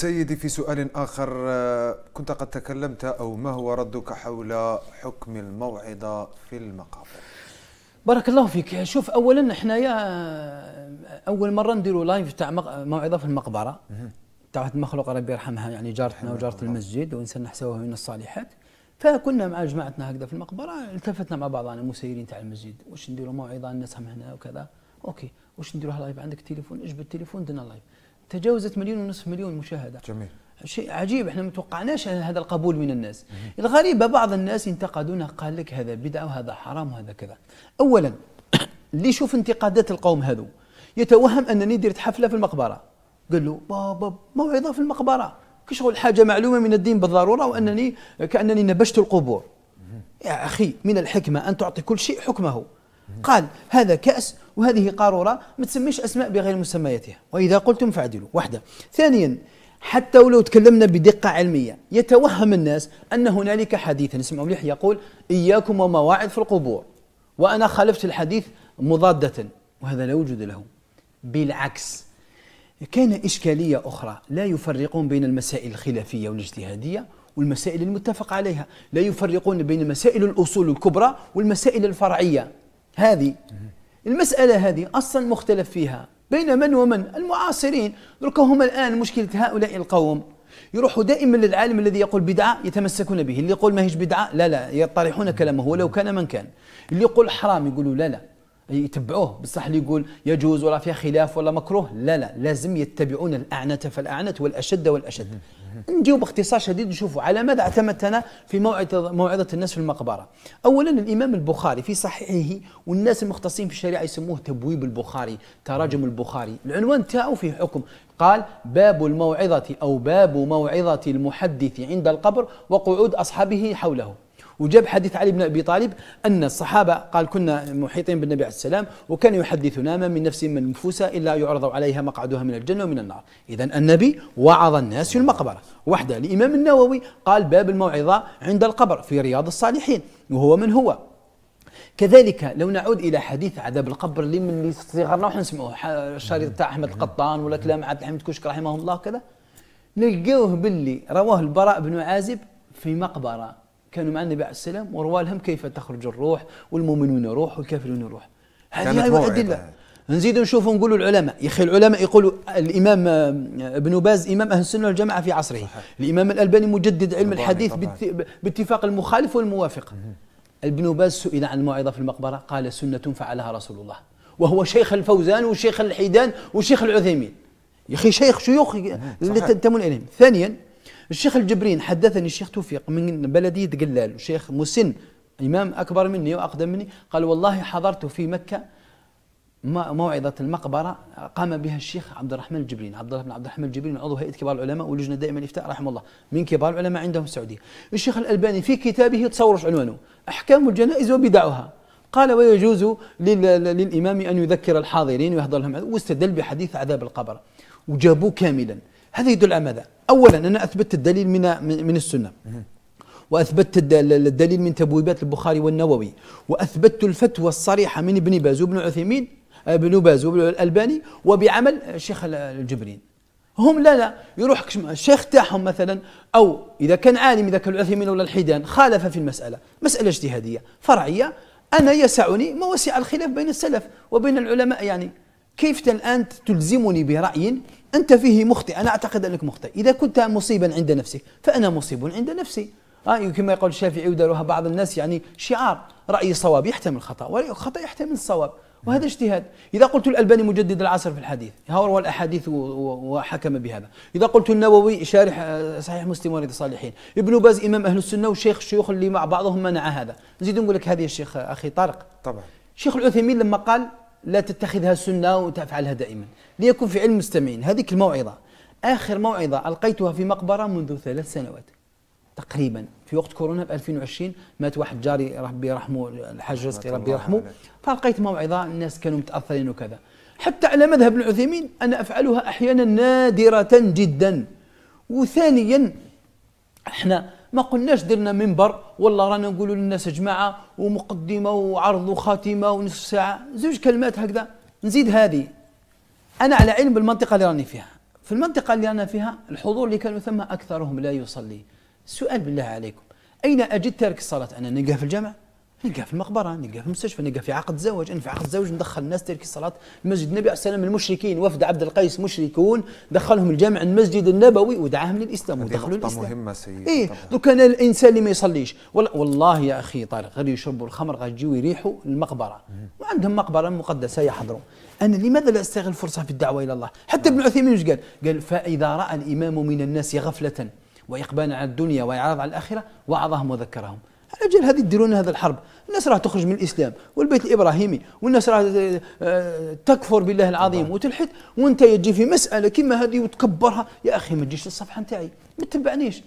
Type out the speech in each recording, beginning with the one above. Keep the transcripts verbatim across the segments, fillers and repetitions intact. سيدي في سؤال آخر، كنت قد تكلمت أو ما هو ردك حول حكم الموعظة في المقابر؟ بارك الله فيك. شوف، أولا حنايا أول مرة نديروا لايف تاع موعظة في المقبرة تاع المخلوق ربي يرحمها، يعني جارتنا وجارة المسجد وإنسان نحسبها من الصالحات. فكنا مع جماعتنا هكذا في المقبرة، التفتنا مع بعضنا مسيرين تاع المسجد، واش نديروا موعظة الناس هم هنا وكذا، أوكي واش نديروها لايف، عندك تليفون اجبد التليفون درنا لايف. تجاوزت مليون ونصف مليون مشاهده. جميل. شيء عجيب، احنا ما توقعناش هذا القبول من الناس. مم. الغريبه بعض الناس ينتقدونه، قال لك هذا بدعه وهذا حرام وهذا كذا. اولا اللي يشوف انتقادات القوم هذو يتوهم انني درت حفله في المقبره. قال له بابا موعظه في المقبره، كشغل حاجه معلومه من الدين بالضروره وانني كانني نبشت القبور. مم. يا اخي من الحكمه ان تعطي كل شيء حكمه. قال هذا كأس وهذه قارورة، ما تسميش أسماء بغير مسمياتها، وإذا قلتم فاعدلوا. واحدة. ثانيا حتى ولو تكلمنا بدقة علمية يتوهم الناس أن هنالك حديث نسمعه مليح يقول إياكم ومواعظ في القبور، وأنا خالفت الحديث مضادة، وهذا لا وجود له. بالعكس كان إشكالية أخرى، لا يفرقون بين المسائل الخلافية والاجتهادية والمسائل المتفق عليها، لا يفرقون بين مسائل الأصول الكبرى والمسائل الفرعية. هذه المسألة هذه أصلا مختلف فيها بين من ومن المعاصرين. دركا هما الآن مشكلة هؤلاء القوم يروحوا دائما للعالم الذي يقول بدعة يتمسكون به، اللي يقول ماهيش بدعة لا لا يطرحون كلامه ولو كان من كان، اللي يقول حرام يقولوا لا لا يتبعوه، بصح اللي يقول يجوز ولا فيها خلاف ولا مكروه لا لا لازم يتبعون الأعنت فالأعنت والأشد والأشد. نجيو باختصار شديد نشوفوا على ماذا اعتمدتنا في موعظة موعظة الناس في المقبرة. أولا الإمام البخاري في صحيحه، والناس المختصين في الشريعة يسموه تبويب البخاري، تراجم البخاري، العنوان تاعو فيه حكم، قال باب الموعظة أو باب موعظة المحدث عند القبر وقعود أصحابه حوله. وجاب حديث علي بن أبي طالب أن الصحابة قال كنا محيطين بالنبي عليه السلام وكان يحدثنا ما من نفس من نفوسها إلا يعرض عليها مقعدها من الجنة ومن النار. إذا النبي وعظ الناس في المقبرة. واحدة. الإمام النووي قال باب الموعظة عند القبر في رياض الصالحين، وهو من هو. كذلك لو نعود إلى حديث عذاب القبر اللي من صغرنا وحنا نسمعوه، الشريط تاع أحمد القطان ولا كلام عبد الحميد كشك رحمه الله كذا، نلقاوه باللي رواه البراء بن عازب في مقبرة كانوا مع النبي عليه السلام وروا لهم كيف تخرج الروح والمؤمنون روح والكافرون روح. هذه أيوة أدلة. نزيد نشوفوا نقولوا العلماء، يا أخي العلماء يقولوا الإمام ابن باز إمام أهل السنة والجماعة في عصره، صحيح. الإمام الألباني مجدد علم الحديث طبعاً. باتفاق المخالف والموافق. ابن باز سئل عن الموعظة في المقبرة قال سنة فعلها رسول الله، وهو شيخ الفوزان وشيخ الحيدان وشيخ العثيمين، يا أخي شيخ شيوخ اللي تنتمون إليهم. ثانيا الشيخ الجبرين حدثني الشيخ توفيق من بلدية قلال، وشيخ مسن إمام أكبر مني وأقدم مني، قال والله حضرت في مكة موعظة المقبرة قام بها الشيخ عبد الرحمن الجبرين، عبد الله بن عبد الرحمن الجبرين عضو هيئة كبار العلماء ولجنة دائما الإفتاء رحمه الله، من كبار العلماء عندهم في السعودية. الشيخ الألباني في كتابه تصورش عنوانه أحكام الجنائز وبدعها، قال ويجوز للإمام أن يذكر الحاضرين ويحضر لهم، واستدل بحديث عذاب القبر وجابوه كاملا. هذا يدل على ماذا؟ أولا أنا أثبت الدليل من من السنة، وأثبت الدليل من تبويبات البخاري والنووي، وأثبت الفتوى الصريحة من ابن باز وابن عثيمين ابن باز والألباني وبعمل الشيخ الجبرين. هم لا لا يروح الشيخ تاعهم مثلا، أو إذا كان عالم إذا كان العثيمين ولا الحيدان خالف في المسألة، مسألة اجتهادية فرعية، أنا يسعني ما وسع الخلاف بين السلف وبين العلماء، يعني كيف الآن تلزمني برأي أنت فيه مخطئ؟ أنا أعتقد أنك مخطئ. إذا كنت مصيبا عند نفسك فأنا مصيب عند نفسي. آه كما يقول الشافعي وداروها بعض الناس، يعني شعار رأي صواب يحتمل الخطأ ورأي خطأ يحتمل الصواب، وهذا اجتهاد. إذا قلت الألباني مجدد العصر في الحديث هو الأحاديث وحكم بهذا، إذا قلت النووي شارح صحيح مسلم ورد الصالحين، ابن باز إمام أهل السنة وشيخ الشيوخ اللي مع بعضهم منع هذا. نزيد نقول لك هذه الشيخ أخي طارق طبعا شيخ العثيمين لما قال لا تتخذها سنة وتفعلها دائما ليكن في علم المستمعين. هذيك الموعظة آخر موعظة ألقيتها في مقبرة منذ ثلاث سنوات تقريبا في وقت كورونا ب ألفين وعشرين، مات واحد جاري ربي يرحمه الحاج رزقي ربي يرحمه، فألقيت موعظة الناس كانوا متأثرين وكذا. حتى على مذهب ابن عثيمين أنا أفعلها أحيانا نادرة جدا. وثانيا احنا ما قلناش درنا منبر والله رانا نقولوا للناس جماعه ومقدمه وعرض وخاتمه ونصف ساعه، زوج كلمات هكذا. نزيد هذه انا على علم بالمنطقه اللي راني فيها، في المنطقة اللي أنا فيها الحضور اللي كانوا ثم أكثرهم لا يصلي. سؤال بالله عليكم، أين أجد تارك الصلاة؟ أنا نلقاه في الجامع، نلقاه في المقبرة، نلقاه في المستشفى، نلقاه في عقد زواج. أنا في عقد زواج ندخل الناس تارك الصلاة المسجد. النبي عليه السلام المشركين وفد عبد القيس مشركون دخلهم الجامع المسجد النبوي ودعاهم للإسلام ودخلوا الإسلام. مهمة سيدي. إيه دوك كان الإنسان اللي ما يصليش والله يا أخي طارق غير يشربوا الخمر غير يجيو يريحوا المقبرة، وعندهم مقبرة مقدسة يحضروا. أنا لماذا لا أستغل الفرصة في الدعوة إلى الله؟ حتى ابن العثيمين وش قال؟ قال فإذا رأى الإمام من الناس غفلة وإقبالا على الدنيا وإعراض على الآخرة وعظهم وذكرهم. على جال هذه تديرون هذا الحرب، الناس راح تخرج من الإسلام والبيت الإبراهيمي والناس راح تكفر بالله العظيم وتلحد، وأنت يجي في مسألة كما هذه وتكبرها. يا أخي ما تجيش للصفحة نتاعي، ما تتبعنيش.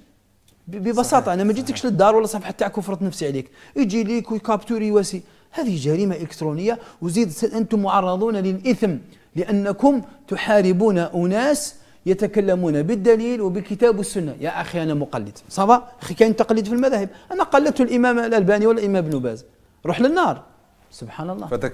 ببساطة صحيح. أنا ما جيتكش للدار ولا صفحة تاعك وفرضت نفسي عليك، يجي ليك ويكابتوري واسي. هذه جريمة إلكترونية، وزيد أنتم معرضون للإثم لأنكم تحاربون أناس يتكلمون بالدليل وبالكتاب والسنة. يا أخي أنا مقلد صبا، أخي كاين تقليد في المذاهب، أنا قلدت الإمام الألباني والإمام ابن باز، روح للنار سبحان الله.